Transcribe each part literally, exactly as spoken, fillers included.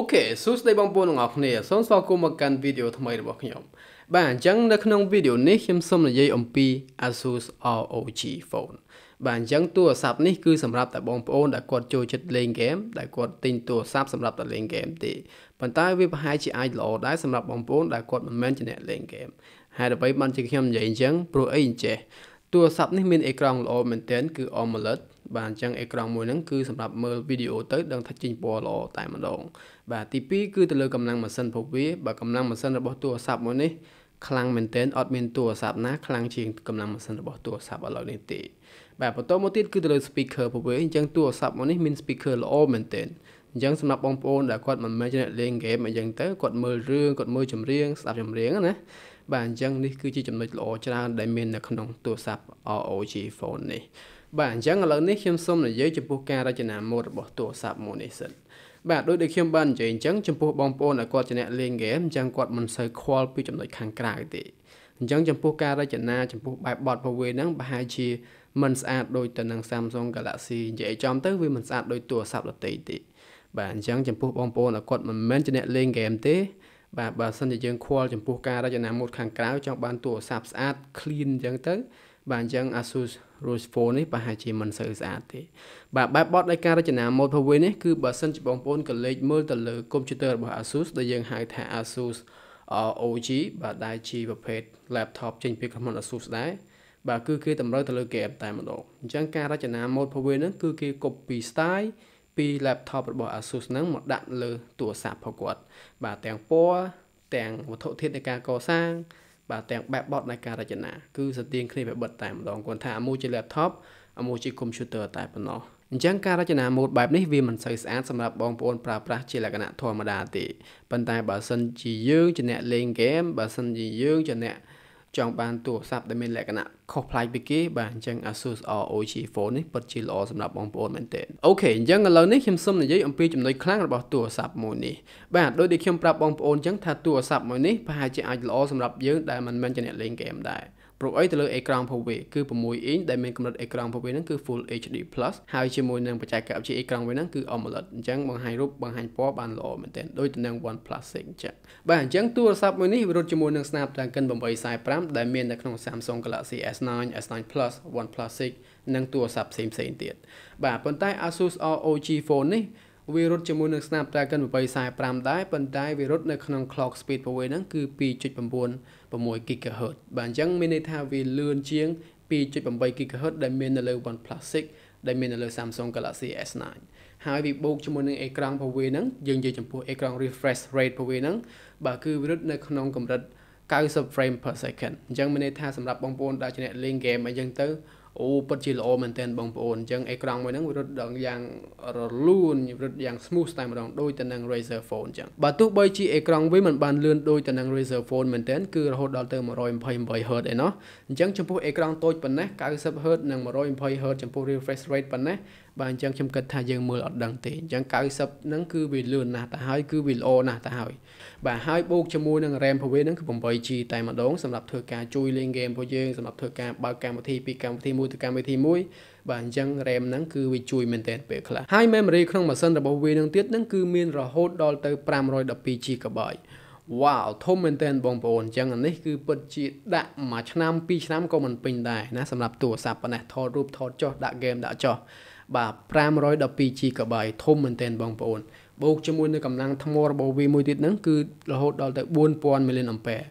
Okay, so today I'm going to show you a video about this video. Next, I'm going to show you Asus R O G Phone. Bạn chẳng tua sạp này cứ sầm rạp tại bóng phone đã còn chơi chất lên game đã còn tin tua sạp sầm rạp tại lên game thì bản tay với hai chị ai lỗ đã sầm rạp bóng phone đã còn men trên lên game hai là với bạn chỉ xem dạy chẳng pro anh trẻ tua sạp này mình ekran lỗ mình tên cứ omelette bạn chẳng ekran môi nắng cứ sầm rạp mơ video tới đang thắt chỉnh bò lỗ tại mặt đồng và tê pê cứ từ lời cầm năng mà sân phổ biến và cầm năng mà sân là bỏ tua sạp môi này khlang mình tên ở bên tua sạp nát khlang chiên cầm năng mà sân là bỏ tua sạp ở lỗ này tị và bắt đầu một tiết cứ từ lời speaker của với chẳng tua sạp mà mình speaker là all mình tên chẳng sắm nắp bóng phone đã quạt mình mấy chuyện lên game mà chẳng tới quạt mơ riêng quạt mơ chấm riêng sạp chấm riêng nè bạn chẳng đi cứ chỉ chấm lịch lỗ cho ra để mình là không tua sạp R O G Phone này bạn chẳng ở lần này khiêm xong là giấy chụp bút ca ra cho nằm một bỏ tua sạp một này sẵn bạn đối được khiêm ban chuyện chẳng chấm bút bóng phone là quạt cho nè lên game chẳng quạt mình say call pi chấm lịch hàng cài thì chẳng chấm bút ca ra cho na chấm bút bài bọt vào quê nắng bài chi mình sẽ đôi tờ năng Samsung Galaxy dễ chọn tới vì mình sẽ đôi tua sạp là tỷ tỷ bạn chẳng chấm phút bóng bóng là quật mình mến cho nẹ lên game tế và bà sân thì dân khoa chấm phút ca ra cho nằm một kháng cáo trong bàn tua sạp sát clean chẳng tới bạn chẳng Asus rô g Phone ấy bà hãy chỉ mình sẽ sát thế bà bà bọt đại ca ra cho nằm một hồi này cứ bà sân chấm bóng bóng cần lấy mơ tờ lửa computer bà Asus để dân hai thả Asus R O G bà đại chi và phết laptop trên phía khám hồn Asus đấy bà cứ kia tầm rơi tầm lưu kẹp tại một độ chẳng ca ra cho nà một phá quên cứ kia copy style pi laptop bỏ Asus nắng một đạn lư tùa sạp phá quật bà tèng po tèng một thổ thiết đại ca có sang bà tèng bẹp bọt đại ca ra cho nà cứ giật tiên khi phải bật tại một độ còn thả mua chơi laptop mua chơi computer tại một độ chẳng ca ra cho nà một bài này vì mình xây sáng xong là bóng phôn pra pra chỉ là cái nạ thua mà đà tị bàn tay bà sân chỉ dương cho nẹ lên game bà sân chỉ dương cho nẹ trong bàn tủ sạp để mình lại cái nạ khóc lại bị kia bàn chân Asus R O G Phone ấy bật chỉ lò sắm nạp bóng bồn mình tên ok chẳng là lớn ấy khiêm xâm là giấy ông pi chấm nói kháng là bảo tủ sạp mùi này bạn đôi đi khiêm prap bóng bồn chẳng thà tủ sạp mùi này và hai chị ai lò sắm nạp dưới đại mình men cho nẹt lên kèm đại rồi ấy từ lời ekran phổ biến cứ bằng mùi in đại mình cầm đặt ekran phổ biến nó cứ full H D plus hai chị mùi năng phải chạy cả chị ekran với nó cứ omelette chẳng bằng hai rúp bằng hai pop bàn lò mình tên đôi từ năng OnePlus six chẳng bạn chẳng tủ sạp mùi này rồi chị mùi năng snapdragon bằng bảy size prap đại mình là trong Samsung Galaxy S nine S nine Plus OnePlus six nâng tua sạp xem xem tiệt và phần tay Asus R O G Phone ấy virus cho môi nâng Snapdragon một bay sai pram đáy phần tay virus nâng nâng clock speed của quê nâng cứ pi chút bằng buồn và mỗi gigahertz bản chẳng mình thay vì lươn chiếng pi chút bằng bay gigahertz đại mình là lời OnePlus six đại mình là lời Samsung Galaxy S nine hai vị buộc cho môi nâng ekran của quê nâng dừng dừng chấm buộc ekran refresh rate của quê nâng và cứ virus nâng nâng cầm rật ninety frame per second chẳng mình thay sẵn lập bóng bồn đã cho nẹ lên game mà dân tới ô bất chỉ là ô mình tên bóng bồn chẳng ekran với nó với rất đoạn dạng luôn rất dạng smooth tại một đoạn đôi tên năng Razer Phone chẳng bà tốt bây chỉ ekran với mình bàn lươn đôi tên năng Razer Phone mình tên cứ hốt đo tơ một trăm hai mươi Hz để nó chẳng trong phút ekran tốt bằng nét ninety Hz năng một trăm hai mươi Hz trong phút refresh rate bằng nét bạn chẳng trong cách thay dân mưa ở đằng tỷ chẳng cái sập nắng cứ bị lươn nà ta hai cứ bị lô nà ta hỏi bà hai bốc cho mua năng RAM phổ biến nắng cứ bằng bảy chi tại mà đón sầm lập thừa ca chui lên game phổ dương sầm lập thừa ca ba cam một thi pi cam một thi mua thừa cam một thi muối bạn chẳng RAM nắng cứ bị chui mình tên bể khla hai memory không mà sân là bảo vệ năng tiết nắng cứ miên rồi hốt đo tới pram rồi đập pi chi cả bảy wow thông mình tên bóng bồn chẳng anh ấy cứ bật chỉ đạn mà năm pi năm có mình pin đài nã sầm lập tủ sạp này thò rúp thò cho đã game đã cho bà five hundred twelve gigabyte ធំមែនតើបងប្អូន បូកជាមួយនឹងកម្លាំងថ្មរបស់វាមួយទៀតហ្នឹងគឺរហូតដល់ទៅfour thousand milliampere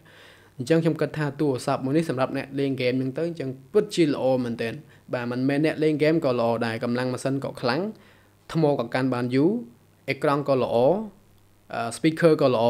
អញ្ចឹងខ្ញុំគិតថាទូរស័ព្ទមួយនេះសម្រាប់អ្នកលេងហ្គេមហ្នឹងទៅអញ្ចឹងពិតជាល្អមែនតើបាទមិនមែនអ្នកលេងហ្គេមក៏ល្អដែរកម្លាំងម៉ាស៊ីនក៏ខ្លាំងថ្មក៏កាន់បានយូរអេក្រង់ក៏ល្អ speaker ក៏ល្អ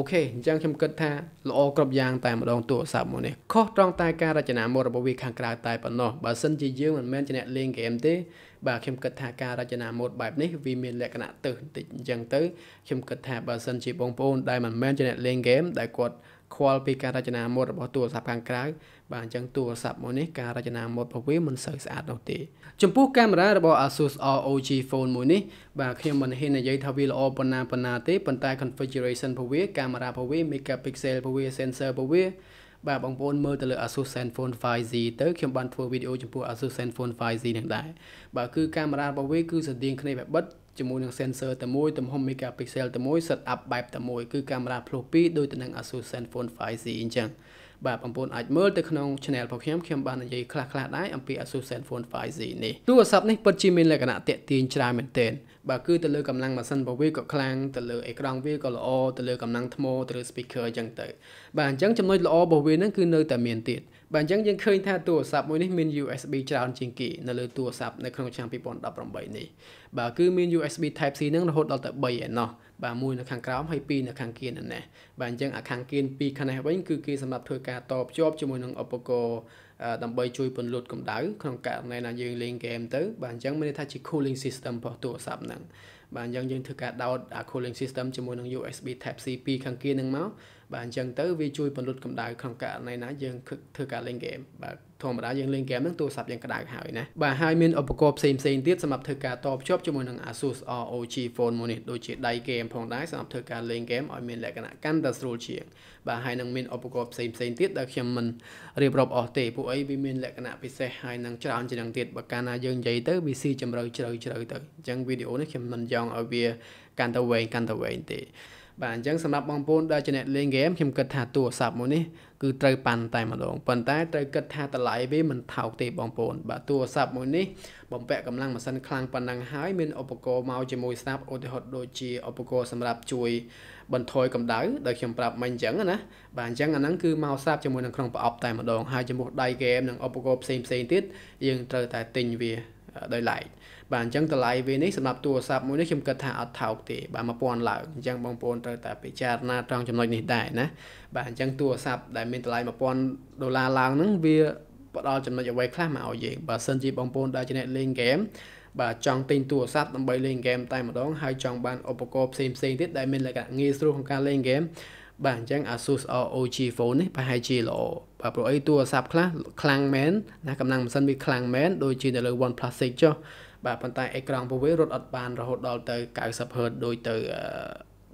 Ok, chẳng chăm kết tha lỗ cọp giang tại một đồng tụ sạp một này khó trong tay ca ra chả một bộ vi kháng cài tại phần nó bà sân chỉ dương mình men cho nẹt liên game thế bà khiêm kết tha ca ra chả một bài này vì mình lại cái nạn tử tịch chẳng tới khiêm kết tha bà sân chỉ bóng bồn đại mình men cho nẹt liên game đại quật khoa pi ca ra chả một bộ tụ sạp kháng cài bà chẳng tụ sạp một này ca ra chả một bộ vi mình sợi sạt đầu tì chụp phút camera là bộ Asus R O G Phone một này bà khiêm mình hiện là giấy thao vi lỗ pona pona thế phần tay configuration phổ biến camera phổ biến megapixel phổ biến sensor phổ biến và bằng phone mơ từ lựa Asus ZenFone five Z tới khi bạn thua video chụp Asus ZenFone five Z hiện tại và cứ camera phổ biến cứ sử dụng cái này phải bất ជាមួយ នឹង sensor តែមួយ ទំហំ megapixel តែមួយ setup បែប តែមួយ គឺ camera plus ពីរ ដូច ទៅ នឹង Asus ZenFone 5Z អញ្ចឹង បាទ បងប្អូន អាច មើល ទៅ ក្នុង channel របស់ ខ្ញុំ ខ្ញុំ បាន និយាយ ខ្លះៗ ដែរ អំពី Asus ZenFone 5Z នេះ ទូរស័ព្ទ នេះ ពិត ជា មាន លក្ខណៈ ទាក់ ទាញ ច្រើន មែនទែន បាទ គឺ ទៅ លើ កម្លាំង ម៉ាស៊ីន របស់ វា ក៏ ខ្លាំង ទៅ លើ អេក្រង់ វា ក៏ ល្អ ទៅ លើ កម្លាំង ថ្ម ទៅ លើ speaker អញ្ចឹង ទៅ បាទ អញ្ចឹង ចំណុច ល្អ របស់ វា ហ្នឹង គឺ នៅ តែ មាន ទៀត បាទ អញ្ចឹង យើង ឃើញ ថា ទូរស័ព្ទ មួយ នេះ មាន USB ច្រើន ជាង គេ នៅ លើ ទូរស័ព្ទ នៅ ក្នុង ឆ្នាំ 2018 នេះ បាទ គឺ មាន USB Type C ហ្នឹង រហូត ដល់ ទៅ 3 ឯណោះ បាទមួយនៅខាងក្រោម ហើយ ពីរ នៅខាងគៀនណេះ បាទ អញ្ចឹង អាខាងគៀន ពីរ ខាងនេះ វិញ គឺ គេ សម្រាប់ ធ្វើការតភ្ជាប់ ជាមួយ នឹង ឧបករណ៍ ដើម្បី ជួយ ពន្លត់ កម្ដៅ ក្នុង ករណី ណា យើង លេង ហ្គេម ទៅ បាទ អញ្ចឹង មាន ន័យ ថា ជា cooling system របស់ ទូរស័ព្ទ ហ្នឹង បាទ អញ្ចឹង យើង ធ្វើការ ដោត អា cooling system ជាមួយ នឹង USB Type C ពីរ ខាងគៀន ហ្នឹង មក បាទ អញ្ចឹង ទៅ វា ជួយ ពន្លត់ កម្ដៅ ក្នុង ករណី ណា យើង ធ្វើ ការ លេង ហ្គេម បាទ ធម្មតា យើង លេង ហ្គេម ហ្នឹង ទូរស័ព្ទ យើង ក្ដៅ ហើយ ណា បាទ ហើយ មាន ឧបករណ៍ ផ្សេងៗ ទៀត សម្រាប់ ធ្វើ ការ តភ្ជាប់ ជាមួយ នឹង Asus ROG Phone មួយ នេះ ដូច ជា ដៃ ហ្គេម ផង ដែរ សម្រាប់ ធ្វើ ការ លេង ហ្គេម ឲ្យ មាន លក្ខណៈ កាន់ តែ ស្រួល ជាង បាទ ហើយ នឹង មាន ឧបករណ៍ ផ្សេងៗ ទៀត ដែល ខ្ញុំ មិន រៀបរាប់ អស់ ទេ ពួក អី វា មាន លក្ខណៈ ពិសេស ហើយ នឹង ច្រើន ជាង ទៀត បើ កាល ណា យើង និយាយ ទៅ វា ស៊ី ចម្រៅ ជ្រៅ ជ្រៅ ទៅ អញ្ចឹង វីដេអូ នេះ ខ្ញុំ មិន យ៉ង ឲ្យ វា កាន់ តែ វែង កាន់ តែ វែង ទេ បាទ អញ្ចឹង សម្រាប់ បងប្អូន ដែល ជា អ្នក លេង ហ្គេម ខ្ញុំ គិត ថា ទូរស័ព្ទ មួយ នេះ គឺ ត្រូវ ប៉ាន់ តែ ម្ដង ប៉ុន្តែ ត្រូវ គិត ថា តម្លៃ វា មិន ថោក ទេ បងប្អូន បាទ ទូរស័ព្ទ មួយ នេះ បំពាក់ កម្លាំង ម៉ាស៊ីន ខ្លាំង ប៉ុណ្ណឹង ហើយ មាន ឧបករណ៍ មក ជាមួយ snap ឧទាហរណ៍ ដូច ជា ឧបករណ៍ សម្រាប់ ជួយ បន្ថយ កម្ដៅ ដែល ខ្ញុំ ប្រាប់ មិញ អញ្ចឹង ណា បាទ អញ្ចឹង អា ហ្នឹង គឺ មក snap ជាមួយ នឹង ក្នុង ប្រអប់ តែ ម្ដង ហើយ ជាមួយ ដៃ ហ្គេម និង ឧបករណ៍ ផ្សេងៗ ទៀត យើង ត្រូវ តែ ទិញ វា ដោយ ឡែក បាទ អញ្ចឹង តម្លៃ វា នេះ សម្រាប់ ទូរស័ព្ទ មួយ នេះ ខ្ញុំ គិត ថា អត់ ថោក ទេ បាទ 1000 ឡើង អញ្ចឹង បងប្អូន ត្រូវ តែ ពិចារណា ត្រង់ ចំណុច នេះ ដែរ ណា បាទ អញ្ចឹង ទូរស័ព្ទ ដែល មាន តម្លៃ 1000 ដុល្លារ ឡើង ហ្នឹង វា ផ្ដល់ ចំណុច អ្វី ខ្លះ មក ឲ្យ យើង បាទ សិន ជា បងប្អូន ដែល ជា អ្នក លេង ហ្គេម បាទ ចង់ ទិញ ទូរស័ព្ទ ដើម្បី លេង ហ្គេម តែ ម្ដង ហើយ ចង់ បាន ឧបករណ៍ ផ្សេងៗ ទៀត ដែល មាន លក្ខណៈ ងាយ ស្រួល ក្នុង ការ លេង ហ្គេម បាទ អញ្ចឹង Asus ROG Phone នេះ ប្រហែល ជា ល្អ បាទ ព្រោះ អី ទូរស័ព្ទ ខ្លះ ខ្លាំង មែន ណា កម្លាំង ម៉ាស៊ីន វា ខ្លាំង មែន ដូច ជា នៅ លើ OnePlus 6 ចុះ បាទ ប៉ុន្តែ អេក្រង់ របស់ វា រត់ អត់ បាន រហូត ដល់ ទៅ 90ហឺត ដូច ទៅ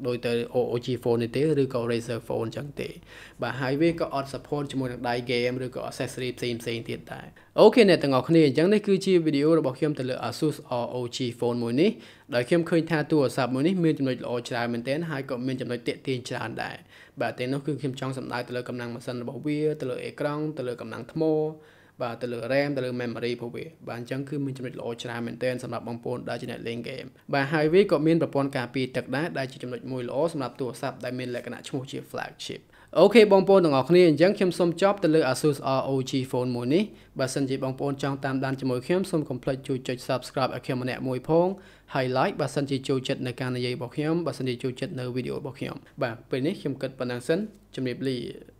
ដោយ ទៅ ROG Phone នេះ ទេ ឬ ក៏ Razer Phone ចឹង ទេ បាទ ហើយ វា ក៏ អត់ support ជាមួយ នឹង ដៃ ហ្គេម ឬ ក៏ accessory ផ្សេងៗ ទៀត ដែរ អូខេ អ្នក ទាំងអស់ គ្នា អញ្ចឹង នេះ គឺជា វីដេអូ របស់ ខ្ញុំ ទៅ លើ Asus ROG Phone មួយ នេះ ដែល ខ្ញុំ ឃើញ ថា ទូរស័ព្ទ មួយ នេះ មាន ចំណុច ល្អ ច្រើន មែនទែន ហើយ ក៏ មាន ចំណុច ទាក់ ទាញ ច្រើន ដែរ បាទ ទាំង នោះ គឺ ខ្ញុំ ចង់ សម្ដៅ ទៅ លើ កម្លាំង ម៉ាស៊ីន របស់ វា ទៅ លើ អេក្រង់ ទៅ លើ កម្លាំង ថ្ម បាទ ទៅ លើ RAM ទៅ លើ memory របស់ វា បាទ អញ្ចឹង គឺ មាន ចំណុច ល្អ ច្រើន មែនទែន សម្រាប់ បងប្អូន ដែល ជា អ្នក លេង ហ្គេម បាទ ហើយ វា ក៏ មាន ប្រព័ន្ធ ការពារទឹក ដែរ ដែល ជា ចំណុច មួយ ល្អ សម្រាប់ ទូរស័ព្ទ ដែល មាន លក្ខណៈ ឈ្មោះ ជា flagship អូខេ បងប្អូន ទាំង អស់ គ្នា អញ្ចឹង ខ្ញុំ សូម ចប់ ទៅ លើ Asus ROG Phone មួយ នេះ បាទ សិន ជា បងប្អូន ចង់ តាមដាន ជាមួយ ខ្ញុំ សូម កុំភ្លេច ជួយ ចុច subscribe ឲ្យ ខ្ញុំ ម្នាក់ មួយ ផង ហើយ like បាទ សិន ជា ចូល ចិត្ត នៅ ការ និយាយ របស់ ខ្ញុំ បាទ សិន ជា ចូល ចិត្ត នៅ វីដេអូ របស់ ខ្ញុំ បាទ ពេល នេះ ខ្ញុំ គិត ប៉ុណ្ណឹង សិន ជម្រាប លា